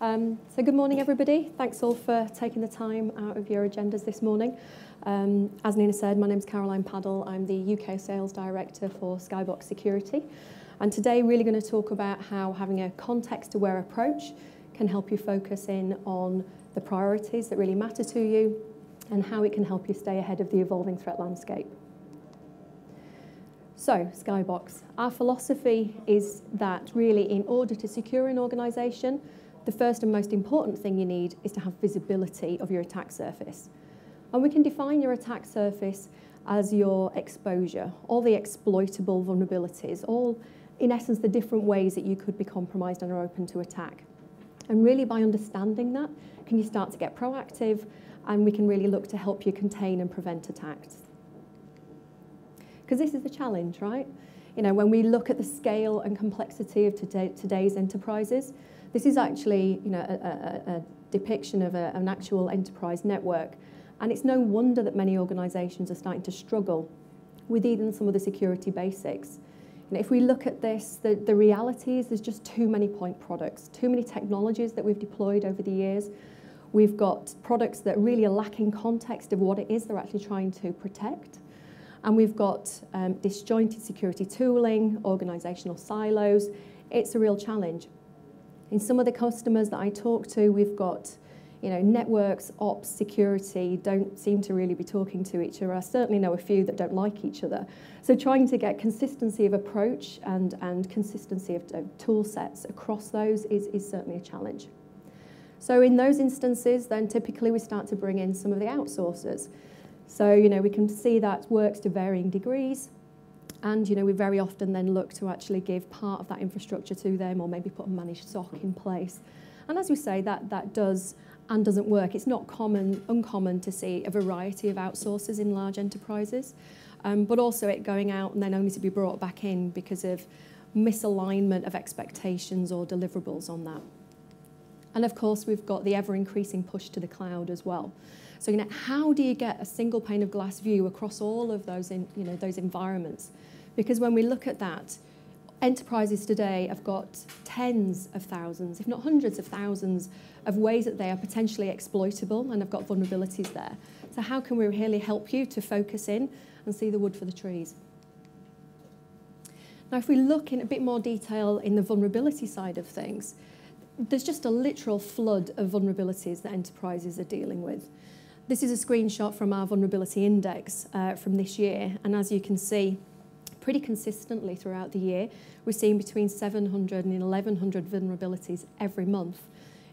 So good morning, everybody. Thanks all for taking the time out of your agendas this morning. As Nina said, my name is Caroline Paddle. I'm the UK Sales Director for Skybox Security. And today, really going to talk about how having a context-aware approach can help you focus in on the priorities that really matter to you and how it can help you stay ahead of the evolving threat landscape. So, Skybox. Our philosophy is that really, in order to secure an organization, the first and most important thing you need is to have visibility of your attack surface. And we can define your attack surface as your exposure, all the exploitable vulnerabilities, all, in essence, the different ways that you could be compromised and are open to attack. And really, by understanding that, can you start to get proactive, and we can really look to help you contain and prevent attacks. Because this is the challenge, right? You know, when we look at the scale and complexity of today's enterprises, this is actually, you know, a depiction of an actual enterprise network. And it's no wonder that many organizations are starting to struggle with even some of the security basics. And if we look at this, the reality is there's just too many point products, too many technologies that we've deployed over the years. We've got products that really are lacking context of what it is they're actually trying to protect. And we've got disjointed security tooling, organizational silos. It's a real challenge. In some of the customers that I talk to, we've got, you know, networks, ops, security don't seem to really be talking to each other. I certainly know a few that don't like each other. So trying to get consistency of approach and consistency of tool sets across those is certainly a challenge. So in those instances, then typically we start to bring in some of the outsourcers. So, you know, we can see that works to varying degrees, and, you know, we very often then look to actually give part of that infrastructure to them, or maybe put a managed SOC in place. And as we say, that does and doesn't work. It's not uncommon to see a variety of outsourcers in large enterprises, but also it going out and then only to be brought back in because of misalignment of expectations or deliverables on that. And of course, we've got the ever-increasing push to the cloud as well. So, you know, how do you get a single pane of glass view across all of those, you know, those environments? Because when we look at that, enterprises today have got tens of thousands, if not hundreds of thousands, of ways that they are potentially exploitable and have got vulnerabilities there. So how can we really help you to focus in and see the wood for the trees? Now, if we look in a bit more detail in the vulnerability side of things, there's just a literal flood of vulnerabilities that enterprises are dealing with. This is a screenshot from our vulnerability index from this year, and as you can see, pretty consistently throughout the year, we're seeing between 700 and 1,100 vulnerabilities every month.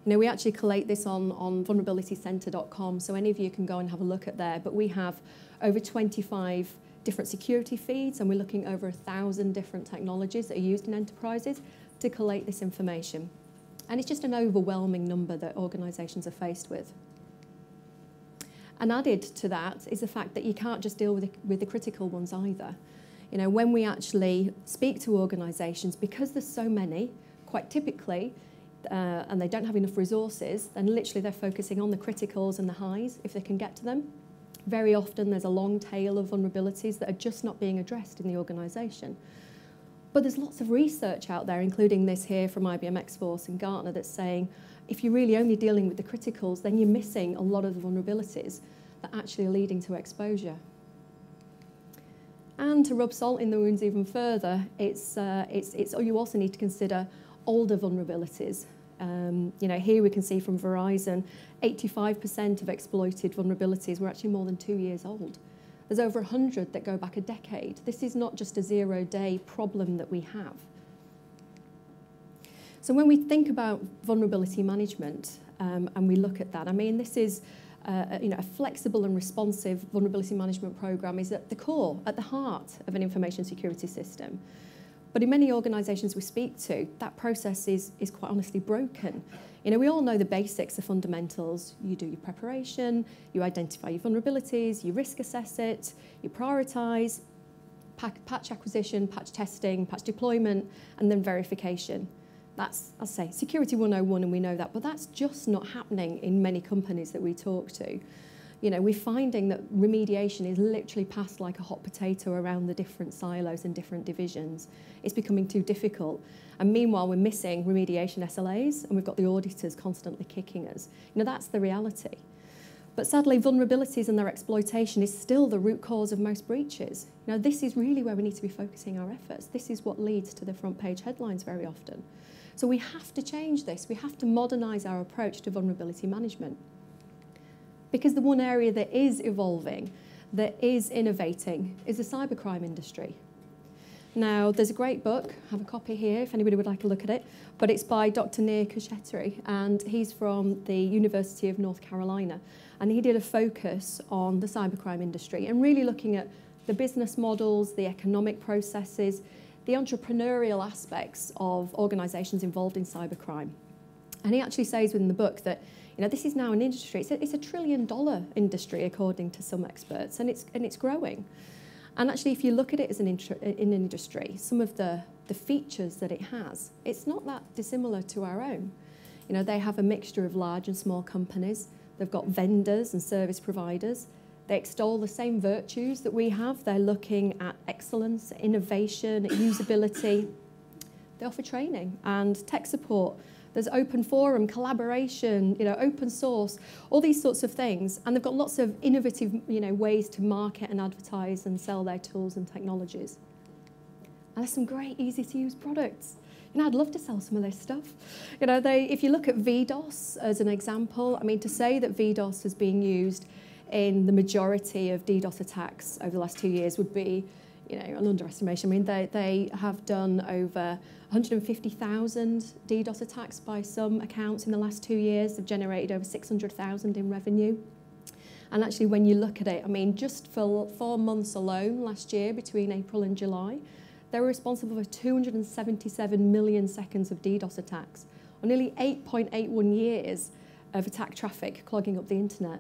You know, we actually collate this on vulnerabilitycenter.com, so any of you can go and have a look at there, but we have over 25 different security feeds, and we're looking over 1,000 different technologies that are used in enterprises to collate this information. And it's just an overwhelming number that organisations are faced with. And added to that is the fact that you can't just deal with the critical ones either. You know, when we actually speak to organisations, because there's so many, quite typically, and they don't have enough resources, then literally they're focusing on the criticals and the highs if they can get to them. Very often there's a long tail of vulnerabilities that are just not being addressed in the organisation. But there's lots of research out there, including this here from IBM X-Force and Gartner, that's saying if you're really only dealing with the criticals, then you're missing a lot of the vulnerabilities that actually are leading to exposure. And to rub salt in the wounds even further, you also need to consider older vulnerabilities. You know, here we can see from Verizon, 85% of exploited vulnerabilities were actually more than 2 years old. There's over 100 that go back a decade. This is not just a zero-day problem that we have. So when we think about vulnerability management and we look at that, I mean, this is you know, a flexible and responsive vulnerability management program is at the core, at the heart of an information security system. But in many organisations we speak to, that process is quite honestly broken. You know, we all know the basics, the fundamentals. You do your preparation, you identify your vulnerabilities, you risk assess it, you prioritise, patch acquisition, patch testing, patch deployment, and then verification. That's, I'll say, security 101, and we know that, but that's just not happening in many companies that we talk to. you know, we're finding that remediation is literally passed like a hot potato around the different silos and different divisions. It's becoming too difficult. And meanwhile, we're missing remediation SLAs, and we've got the auditors constantly kicking us. You know, that's the reality. But sadly, vulnerabilities and their exploitation is still the root cause of most breaches. Now, this is really where we need to be focusing our efforts. This is what leads to the front page headlines very often. So we have to change this. We have to modernise our approach to vulnerability management. Because the one area that is evolving, that is innovating, is the cybercrime industry. Now, there's a great book. I have a copy here if anybody would like a look at it. But it's by Dr. Nir Koshetri, and he's from the University of North Carolina. And he did a focus on the cybercrime industry and really looking at the business models, the economic processes, the entrepreneurial aspects of organisations involved in cybercrime. And he actually says within the book that, you know, this is now an industry. It's a $1 trillion industry, according to some experts, and it's growing. And actually, if you look at it as an industry, some of the features that it has, it's not that dissimilar to our own. You know, they have a mixture of large and small companies. They've got vendors and service providers. They extol the same virtues that we have. They're looking at excellence, innovation, usability. They offer training and tech support. There's open forum, collaboration, you know, open source, all these sorts of things. And they've got lots of innovative, you know, ways to market and advertise and sell their tools and technologies. And there's some great easy-to-use products. You know, I'd love to sell some of this stuff. You know, if you look at VDOS as an example, I mean, to say that VDOS is being used in the majority of DDoS attacks over the last 2 years would be, you know, an underestimation. I mean, they have done over 150,000 DDoS attacks by some accounts in the last 2 years. They've generated over 600,000 in revenue. And actually, when you look at it, I mean, just for 4 months alone last year, between April and July, they were responsible for 277 million seconds of DDoS attacks, or nearly 8.81 years of attack traffic clogging up the internet.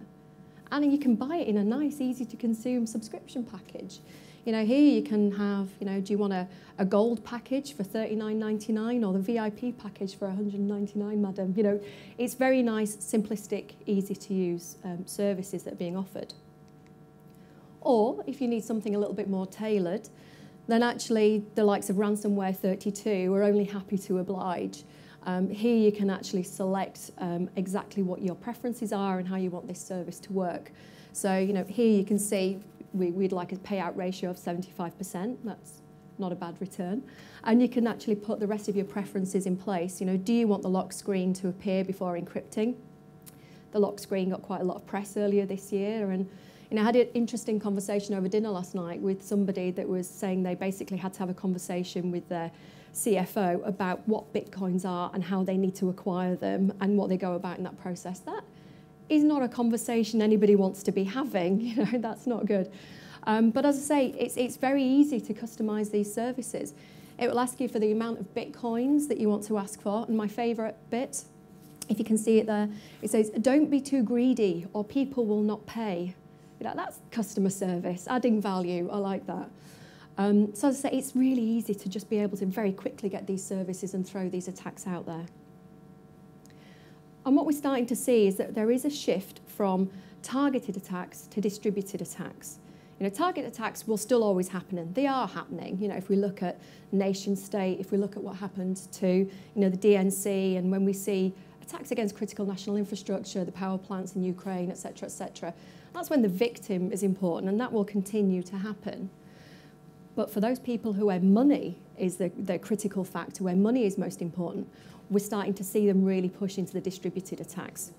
And you can buy it in a nice, easy-to-consume subscription package. You know, here you can have, you know, do you want a gold package for $39.99 or the VIP package for $199, madam? You know, it's very nice, simplistic, easy-to-use services that are being offered. Or if you need something a little bit more tailored, then actually the likes of Ransomware 32 are only happy to oblige. Here you can actually select exactly what your preferences are and how you want this service to work. So, you know, here you can see we'd like a payout ratio of 75%. That's not a bad return. And you can actually put the rest of your preferences in place. You know, do you want the lock screen to appear before encrypting? The lock screen got quite a lot of press earlier this year. And, you know, I had an interesting conversation over dinner last night with somebody that was saying they basically had to have a conversation with their CFO about what bitcoins are and how they need to acquire them and what they go about in that process. That is not a conversation anybody wants to be having. You know, that's not good. But as I say, it's very easy to customize these services. It will ask you for the amount of bitcoins that you want to ask for. And my favorite bit, if you can see it there, it says, "Don't be too greedy or people will not pay." You know, that's customer service, adding value. I like that. So as I say, it's really easy to just be able to very quickly get these services and throw these attacks out there. And what we're starting to see is that there is a shift from targeted attacks to distributed attacks. You know, target attacks will still always happen, and they are happening. You know, if we look at nation state, if we look at what happened to, you know, the DNC, and when we see attacks against critical national infrastructure, the power plants in Ukraine, etc., etc., that's when the victim is important, and that will continue to happen. But for those people who where money is the critical factor, where money is most important, we're starting to see them really push into the distributed attacks.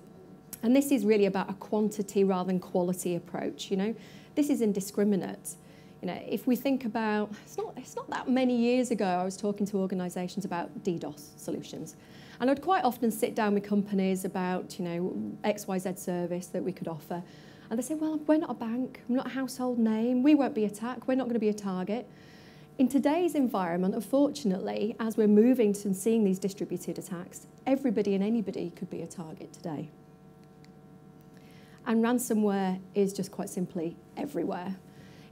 And this is really about a quantity rather than quality approach. You know, this is indiscriminate. You know, if we think about, it's not that many years ago I was talking to organisations about DDoS solutions, and I'd quite often sit down with companies about, you know, XYZ service that we could offer. And they say, well, we're not a bank, we're not a household name, we won't be attacked, we're not going to be a target. In today's environment, unfortunately, as we're moving to seeing these distributed attacks, everybody and anybody could be a target today. And ransomware is just quite simply everywhere.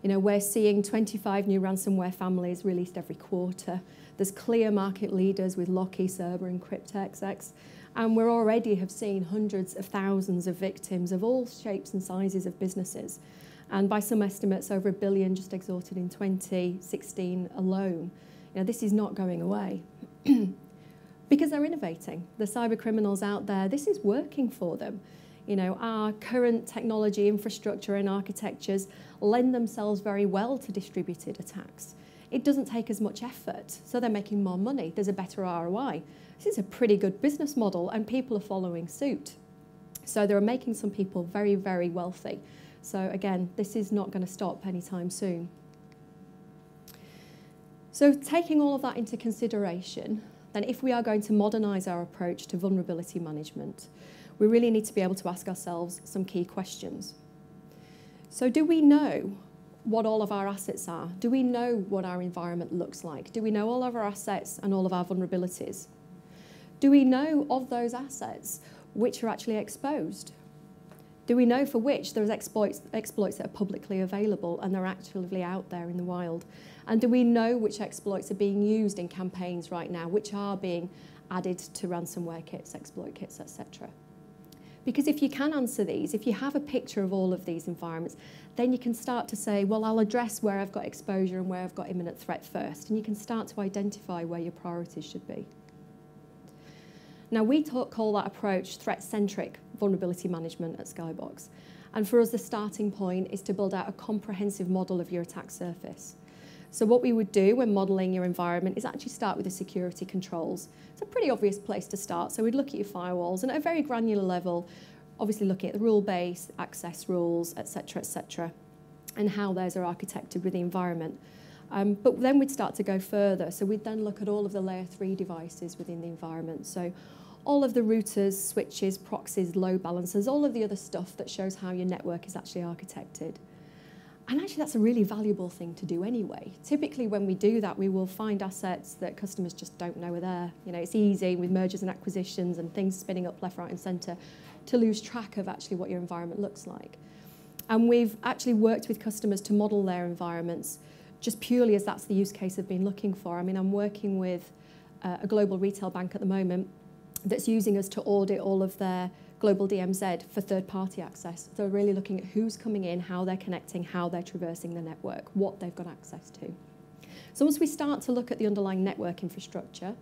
You know, we're seeing 25 new ransomware families released every quarter. There's clear market leaders with Locky, Cerber and CryptoXX. And we already have seen hundreds of thousands of victims of all shapes and sizes of businesses. And by some estimates, over $1 billion just extorted in 2016 alone. You know, this is not going away. Because they're innovating. The cyber criminals out there, this is working for them. You know, our current technology infrastructure and architectures lend themselves very well to distributed attacks. It doesn't take as much effort, so they're making more money. There's a better ROI. This is a pretty good business model, and people are following suit. So they're making some people very, very wealthy. So again, this is not going to stop anytime soon. So taking all of that into consideration, then if we are going to modernise our approach to vulnerability management, we really need to be able to ask ourselves some key questions. So do we know what all of our assets are? Do we know what our environment looks like? Do we know all of our assets and all of our vulnerabilities? Do we know of those assets which are actually exposed? Do we know for which there's exploits that are publicly available and they're actively out there in the wild? And do we know which exploits are being used in campaigns right now, which are being added to ransomware kits, exploit kits, etc.? Because if you can answer these, if you have a picture of all of these environments, then you can start to say, well, I'll address where I've got exposure and where I've got imminent threat first. And you can start to identify where your priorities should be. Now, we call that approach threat-centric vulnerability management at Skybox. And for us, the starting point is to build out a comprehensive model of your attack surface. So what we would do when modelling your environment is actually start with the security controls. It's a pretty obvious place to start. So we'd look at your firewalls, and at a very granular level, obviously looking at the rule base, access rules, et cetera, and how those are architected with the environment. But then we'd start to go further. So we'd then look at all of the layer 3 devices within the environment. So all of the routers, switches, proxies, load balancers, all of the other stuff that shows how your network is actually architected. And actually, that's a really valuable thing to do anyway. Typically, when we do that, we will find assets that customers just don't know are there. You know, it's easy with mergers and acquisitions and things spinning up left, right, and centre to lose track of actually what your environment looks like. And we've actually worked with customers to model their environments just purely as that's the use case I've been looking for. I mean, I'm working with a global retail bank at the moment that's using us to audit all of their global DMZ for third-party access. So really looking at who's coming in, how they're connecting, how they're traversing the network, what they've got access to. So once we start to look at the underlying network infrastructure,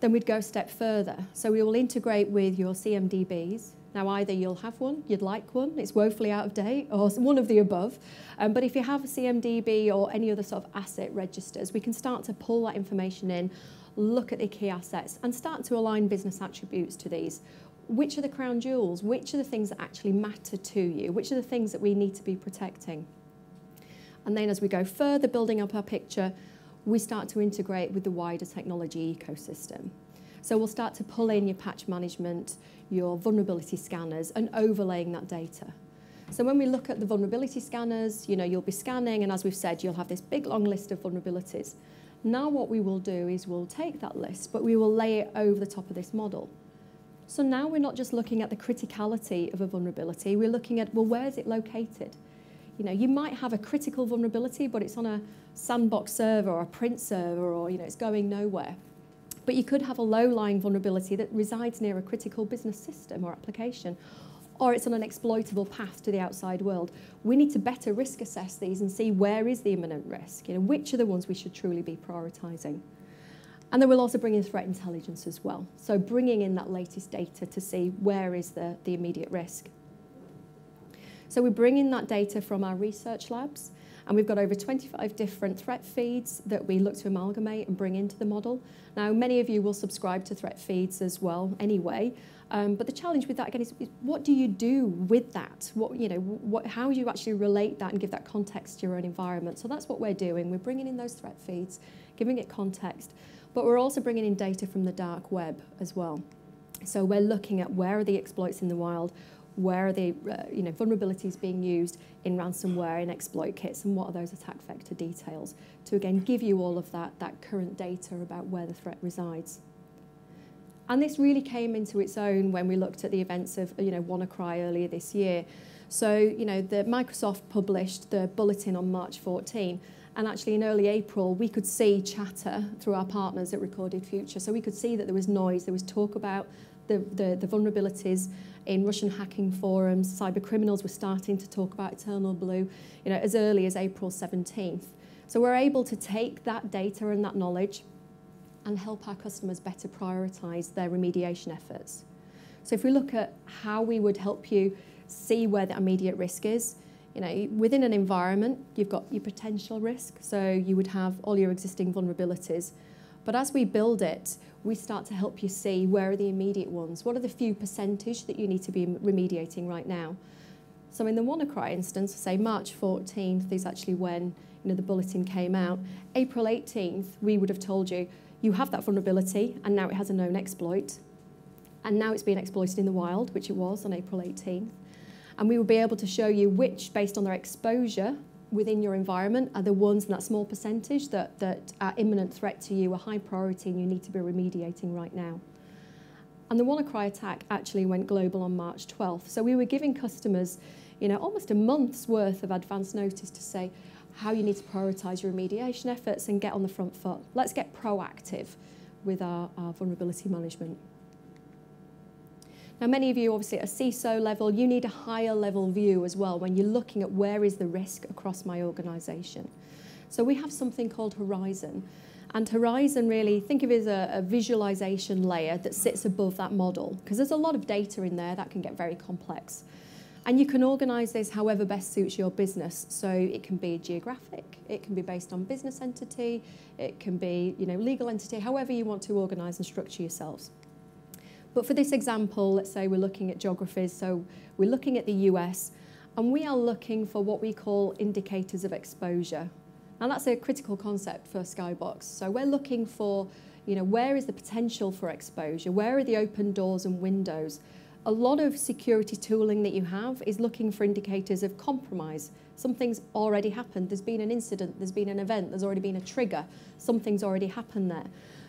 then we'd go a step further. So we will integrate with your CMDBs. Now, either you'll have one, you'd like one, it's woefully out of date, or one of the above. But if you have a CMDB or any other sort of asset registers, we can start to pull that information in, look at the key assets, and start to align business attributes to these. Which are the crown jewels? Which are the things that actually matter to you? Which are the things that we need to be protecting? And then as we go further, building up our picture, we start to integrate with the wider technology ecosystem. So we'll start to pull in your patch management, your vulnerability scanners, and overlaying that data. So when we look at the vulnerability scanners, you know, you'll be scanning, and as we've said, you'll have this big long list of vulnerabilities. Now what we will do is we'll take that list, but we will lay it over the top of this model. So now we're not just looking at the criticality of a vulnerability, we're looking at, well, where is it located? You know, you might have a critical vulnerability, but it's on a sandbox server or a print server, or, you know, it's going nowhere. But you could have a low-lying vulnerability that resides near a critical business system or application, or it's on an exploitable path to the outside world. We need to better risk assess these and see where is the imminent risk, you know, which are the ones we should truly be prioritising. And then we'll also bring in threat intelligence as well. So bringing in that latest data to see where is the immediate risk. So we bring in that data from our research labs, and we've got over 25 different threat feeds that we look to amalgamate and bring into the model. Now, many of you will subscribe to threat feeds as well anyway, but the challenge with that, again, is what do you do with that? How do you actually relate that and give that context to your own environment? So that's what we're doing. We're bringing in those threat feeds, giving it context, but we're also bringing in data from the dark web as well. So we're looking at where are the exploits in the wild, where are the vulnerabilities being used in ransomware and exploit kits, and what are those attack vector details to, again, give you all of that current data about where the threat resides. And this really came into its own when we looked at the events of WannaCry earlier this year. So, you know, Microsoft published the bulletin on March 14, and actually in early April, we could see chatter through our partners at Recorded Future. So we could see that there was noise, there was talk about the vulnerabilities in Russian hacking forums. Cyber criminals were starting to talk about Eternal Blue, you know, as early as April 17th. So we're able to take that data and that knowledge and help our customers better prioritize their remediation efforts. So if we look at how we would help you see where the immediate risk is, you know, within an environment, you've got your potential risk, so you would have all your existing vulnerabilities. But as we build it, we start to help you see where are the immediate ones. What are the few percentage that you need to be remediating right now? So in the WannaCry instance, say March 14th is actually when, you know, the bulletin came out. April 18th, we would have told you, you have that vulnerability, and now it has a known exploit. And now it's being exploited in the wild, which it was on April 18th. And we will be able to show you which, based on their exposure within your environment, are the ones in that small percentage that are imminent threat to you, a high priority, and you need to be remediating right now. And the WannaCry attack actually went global on March 12th. So we were giving customers, you know, almost a month's worth of advance notice to say how you need to prioritize your remediation efforts and get on the front foot. Let's get proactive with our vulnerability management. Now, many of you, obviously, at a CISO level, you need a higher level view as well when you're looking at where is the risk across my organization. So we have something called Horizon. And Horizon, really, think of it as a visualization layer that sits above that model, because there's a lot of data in there that can get very complex. And you can organize this however best suits your business. So it can be geographic, it can be based on business entity, it can be, you know, legal entity, however you want to organize and structure yourselves. But for this example, let's say we're looking at geographies, so we're looking at the US, and we are looking for what we call indicators of exposure. And that's a critical concept for Skybox. So we're looking for, you know, where is the potential for exposure? Where are the open doors and windows? A lot of security tooling that you have is looking for indicators of compromise. Something's already happened. There's been an incident, there's been an event, there's already been a trigger. Something's already happened there.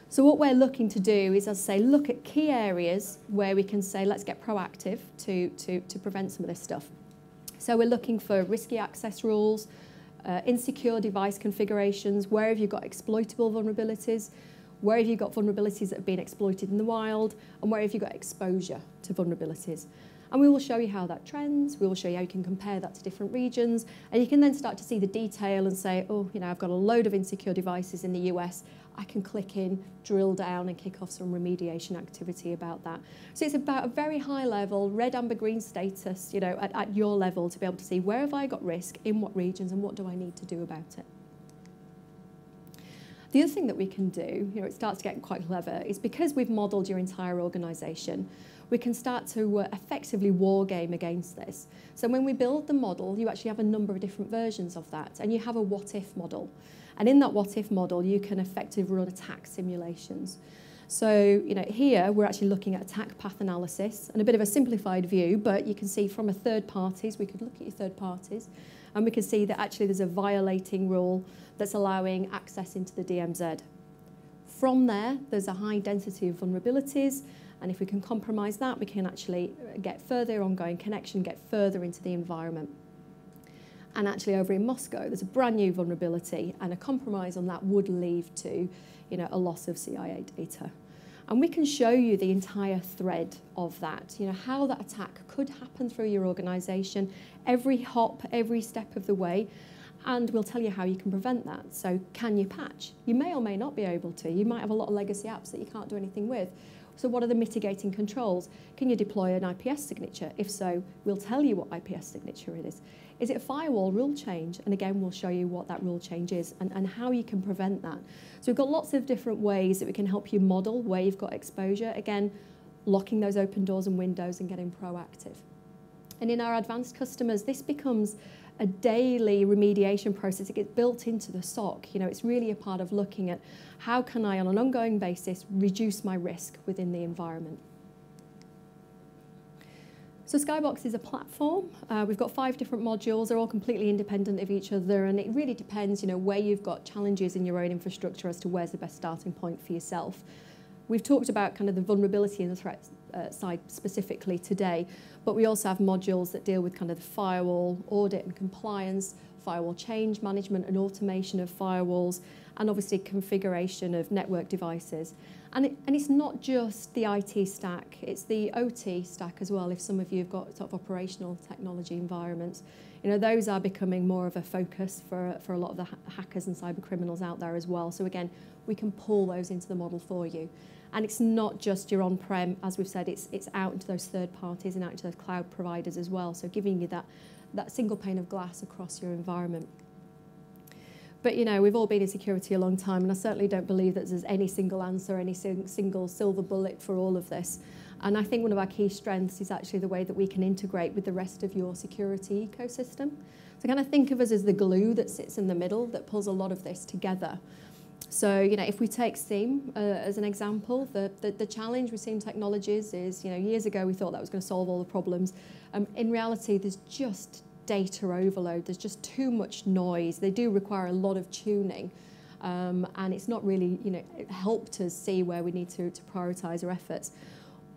So what we're looking to do is, as I say, look at key areas where we can say, let's get proactive to prevent some of this stuff. So we're looking for risky access rules, insecure device configurations, where have you got exploitable vulnerabilities, where have you got vulnerabilities that have been exploited in the wild, and where have you got exposure to vulnerabilities. And we will show you how that trends, we will show you how you can compare that to different regions, and you can then start to see the detail and say, oh, you know, I've got a load of insecure devices in the US, I can click in, drill down, and kick off some remediation activity about that. So it's about a very high level, red, amber, green status, you know, at your level, to be able to see where have I got risk, in what regions, and what do I need to do about it. The other thing that we can do, you know, it starts to get quite clever, is because we've modelled your entire organisation, we can start to effectively war game against this. So when we build the model, you actually have a number of different versions of that, and you have a what-if model. And in that what-if model, you can effectively run attack simulations. So, you know, here we're actually looking at attack path analysis, and a bit of a simplified view, but you can see from a third parties, we could look at your third parties, and we can see that actually there's a violating rule that's allowing access into the DMZ. From there, there's a high density of vulnerabilities, and if we can compromise that, we can actually get further ongoing connection, get further into the environment. And actually over in Moscow, there's a brand new vulnerability, and a compromise on that would lead to, you know, a loss of CIA data. And we can show you the entire thread of that, you know, how that attack could happen through your organization, every hop, every step of the way. And we'll tell you how you can prevent that. So can you patch? You may or may not be able to. You might have a lot of legacy apps that you can't do anything with. So what are the mitigating controls? Can you deploy an IPS signature? If so, we'll tell you what IPS signature it is. Is it a firewall rule change? And again, we'll show you what that rule change is and how you can prevent that. So we've got lots of different ways that we can help you model where you've got exposure. Again, locking those open doors and windows and getting proactive. And in our advanced customers, this becomes a daily remediation process. It gets built into the SOC. You know, it's really a part of looking at how can I, on an ongoing basis, reduce my risk within the environment. So Skybox is a platform. We've got 5 different modules. They're all completely independent of each other, and it really depends, you know, where you've got challenges in your own infrastructure as to where's the best starting point for yourself. We've talked about kind of the vulnerability and the threat side specifically today, but we also have modules that deal with kind of the firewall audit and compliance, firewall change management and automation of firewalls, and obviously configuration of network devices. And it's not just the IT stack, it's the OT stack as well, if some of you have got sort of operational technology environments. You know, those are becoming more of a focus for a lot of the hackers and cyber criminals out there as well. So again, we can pull those into the model for you. And it's not just your on-prem, as we've said, it's out into those third parties and out into those cloud providers as well. So giving you that single pane of glass across your environment. But, you know, we've all been in security a long time, and I certainly don't believe that there's any single answer, any single silver bullet for all of this. And I think one of our key strengths is actually the way that we can integrate with the rest of your security ecosystem. So kind of think of us as the glue that sits in the middle that pulls a lot of this together. So, you know, if we take SIEM as an example, the challenge with SIEM technologies is, you know, years ago we thought that was going to solve all the problems. In reality, there's just data overload, there's just too much noise. They do require a lot of tuning, and it's not really, you know, it helped us see where we need to prioritise our efforts.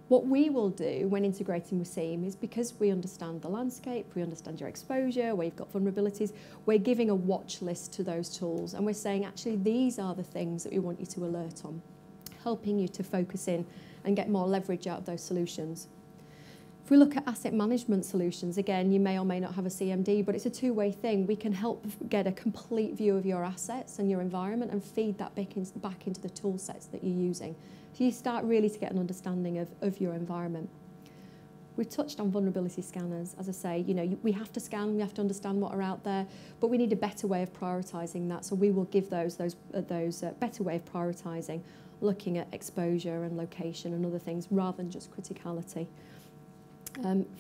What we will do when integrating with SIEM is, because we understand the landscape, we understand your exposure, where you've got vulnerabilities, we're giving a watch list to those tools, and we're saying actually these are the things that we want you to alert on, helping you to focus in and get more leverage out of those solutions. If we look at asset management solutions, again, you may or may not have a CMD, but it's a two-way thing. We can help get a complete view of your assets and your environment and feed that back into the tool sets that you're using. So you start really to get an understanding of your environment. We've touched on vulnerability scanners. As I say, you know, we have to scan, we have to understand what are out there, but we need a better way of prioritising that. So we will give those better way of prioritising, looking at exposure and location and other things rather than just criticality.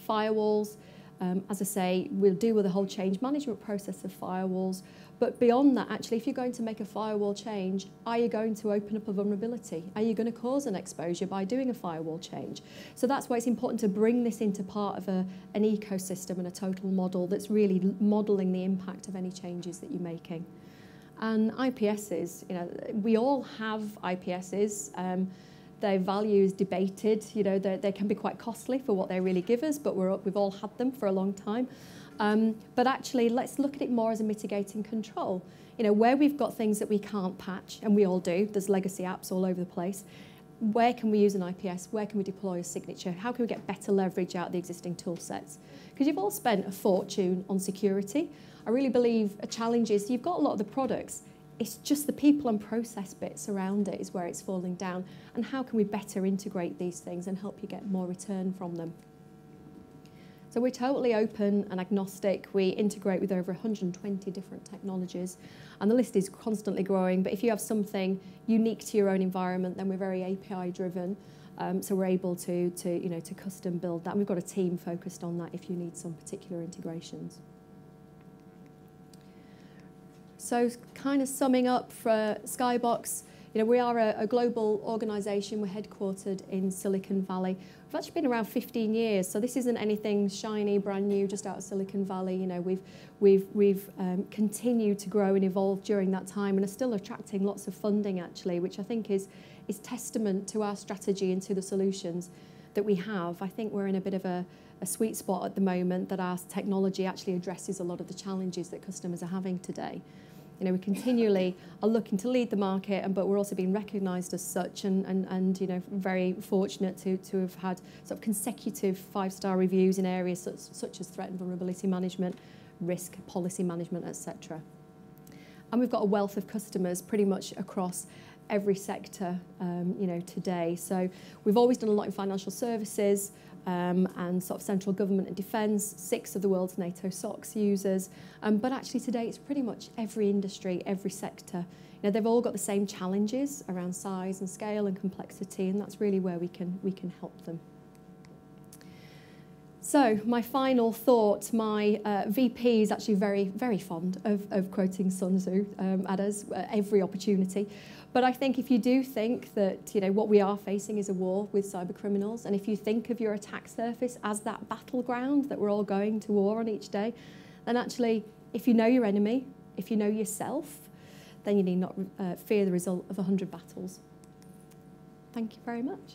Firewalls, as I say, we'll deal with the whole change management process of firewalls, but beyond that, actually, if you're going to make a firewall change, are you going to open up a vulnerability? Are you going to cause an exposure by doing a firewall change? So that's why it's important to bring this into part of an ecosystem and a total model that's really modelling the impact of any changes that you're making. And IPSs, you know, we all have IPSs. Their value is debated, you know, they can be quite costly for what they really give us, but we've all had them for a long time. But actually, let's look at it more as a mitigating control. You know, where we've got things that we can't patch, and we all do, there's legacy apps all over the place, where can we use an IPS? Where can we deploy a signature? How can we get better leverage out of the existing tool sets? Because you've all spent a fortune on security. I really believe a challenge is you've got a lot of the products, it's just the people and process bits around it is where it's falling down. And how can we better integrate these things and help you get more return from them? So we're totally open and agnostic. We integrate with over 120 different technologies. And the list is constantly growing. But if you have something unique to your own environment, then we're very API driven. So we're able to custom build that. And we've got a team focused on that if you need some particular integrations. So kind of summing up for Skybox, you know, we are a global organisation. We're headquartered in Silicon Valley. We've actually been around 15 years, so this isn't anything shiny, brand new, just out of Silicon Valley. You know, we've continued to grow and evolve during that time, and are still attracting lots of funding actually, which I think is testament to our strategy and to the solutions that we have. I think we're in a bit of a sweet spot at the moment that our technology actually addresses a lot of the challenges that customers are having today. You know, we continually are looking to lead the market, but we're also being recognised as such, and you know, very fortunate to have had sort of consecutive 5-star reviews in areas such as threat and vulnerability management, risk, policy management, etc. And we've got a wealth of customers pretty much across every sector, you know, today. So we've always done a lot in financial services, and sort of central government and defence, 6 of the world's NATO SOX users. But actually today it's pretty much every industry, every sector. You know, they've all got the same challenges around size and scale and complexity, and that's really where we can help them. So my final thought, my VP is actually very, very fond of quoting Sun Tzu at us every opportunity. But I think if you do think that, you know, what we are facing is a war with cyber criminals, and if you think of your attack surface as that battleground that we're all going to war on each day, then actually, if you know your enemy, if you know yourself, then you need not fear the result of 100 battles. Thank you very much.